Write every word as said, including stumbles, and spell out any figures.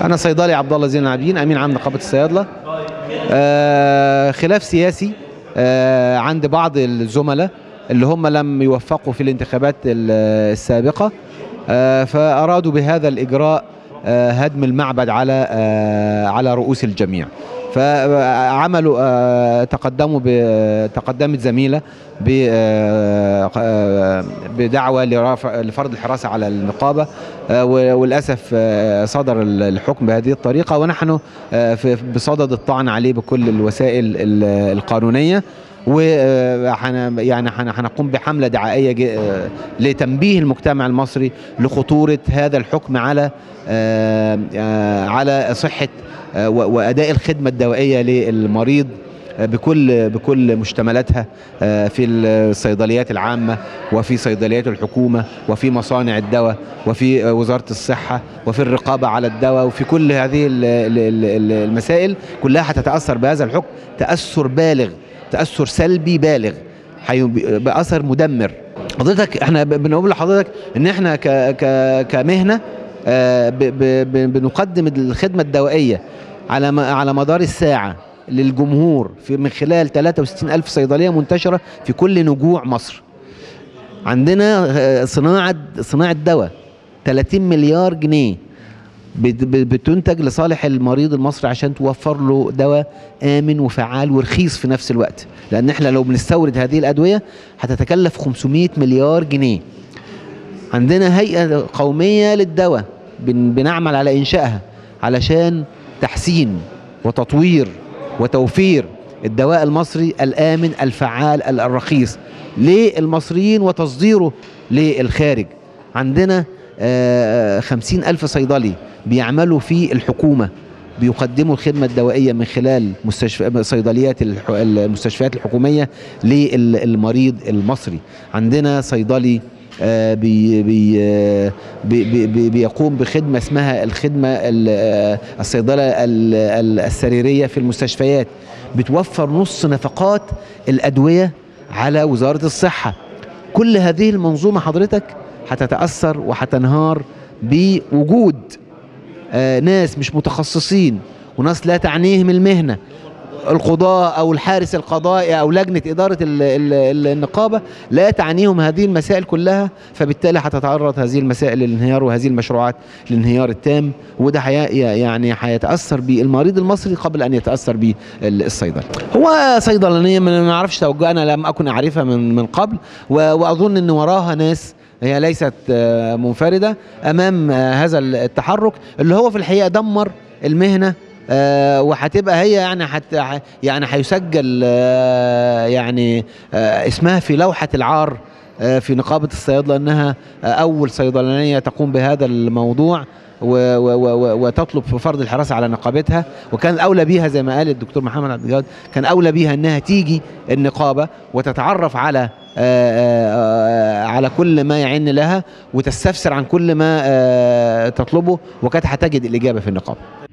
انا صيدلي عبد الله زين العابدين، امين عام نقابه الصيادله. آه خلاف سياسي آه عند بعض الزملاء اللي هم لم يوفقوا في الانتخابات السابقه، آه فارادوا بهذا الاجراء آه هدم المعبد على آه على رؤوس الجميع. فعملوا آه تقدموا تقدمت زميله بدعوى لفرض الحراسه على النقابه، وللاسف صدر الحكم بهذه الطريقه، ونحن بصدد الطعن عليه بكل الوسائل القانونيه، و يعني هنقوم بحمله دعائيه لتنبيه المجتمع المصري لخطوره هذا الحكم على على صحه واداء الخدمه الدوائيه للمريض بكل بكل مشتملاتها في الصيدليات العامة وفي صيدليات الحكومة وفي مصانع الدواء وفي وزارة الصحة وفي الرقابة على الدواء، وفي كل هذه المسائل كلها هتتأثر بهذا الحكم تأثر بالغ، تأثر سلبي بالغ، بأثر مدمر. حضرتك احنا بنقول لحضرتك ان احنا كمهنة بنقدم الخدمة الدوائية على على مدار الساعة للجمهور في من خلال ثلاثة وستين ألف صيدلية منتشرة في كل نجوع مصر. عندنا صناعة صناعة دواء ثلاثين مليار جنيه بتنتج لصالح المريض المصري عشان توفر له دواء آمن وفعال ورخيص في نفس الوقت، لأن احنا لو بنستورد هذه الأدوية هتتكلف خمسمائة مليار جنيه. عندنا هيئة قومية للدواء بنعمل على إنشائها علشان تحسين وتطوير وتوفير الدواء المصري الآمن الفعال الرخيص للمصريين وتصديره للخارج. عندنا خمسين ألف صيدلي بيعملوا في الحكومة بيقدموا الخدمة الدوائية من خلال مستشفى صيدليات المستشفيات الحكومية للمريض المصري. عندنا صيدلي بي بي بي بي بيقوم بخدمة اسمها الخدمة الصيدلة السريرية في المستشفيات، بتوفر نص نفقات الأدوية على وزارة الصحة. كل هذه المنظومة حضرتك هتتأثر وهتنهار بوجود ناس مش متخصصين وناس لا تعنيهم المهنة، القضاء او الحارس القضائي او لجنه اداره النقابه لا تعنيهم هذه المسائل كلها، فبالتالي هتتعرض هذه المسائل للانهيار وهذه المشروعات للانهيار التام، وده يعني هيتاثر بالمريض المصري قبل ان يتاثر بالصيدلي. هو صيدلانيه ما نعرفش توجهها، لم اكن اعرفها من من قبل، واظن ان وراها ناس هي ليست منفرده امام هذا التحرك اللي هو في الحقيقه دمر المهنه، آه وهتبقى هي يعني حتى يعني هيسجل آه يعني آه اسمها في لوحة العار آه في نقابة الصيادلة انها آه اول صيدلانية تقوم بهذا الموضوع وتطلب فرض الحراسة على نقابتها. وكان الأولى بيها زي ما قال الدكتور محمد عبد الجواد، كان أولى بيها أنها تيجي النقابة وتتعرف على آآ آآ على كل ما يعين لها وتستفسر عن كل ما تطلبه، وكانت هتجد الإجابة في النقابة.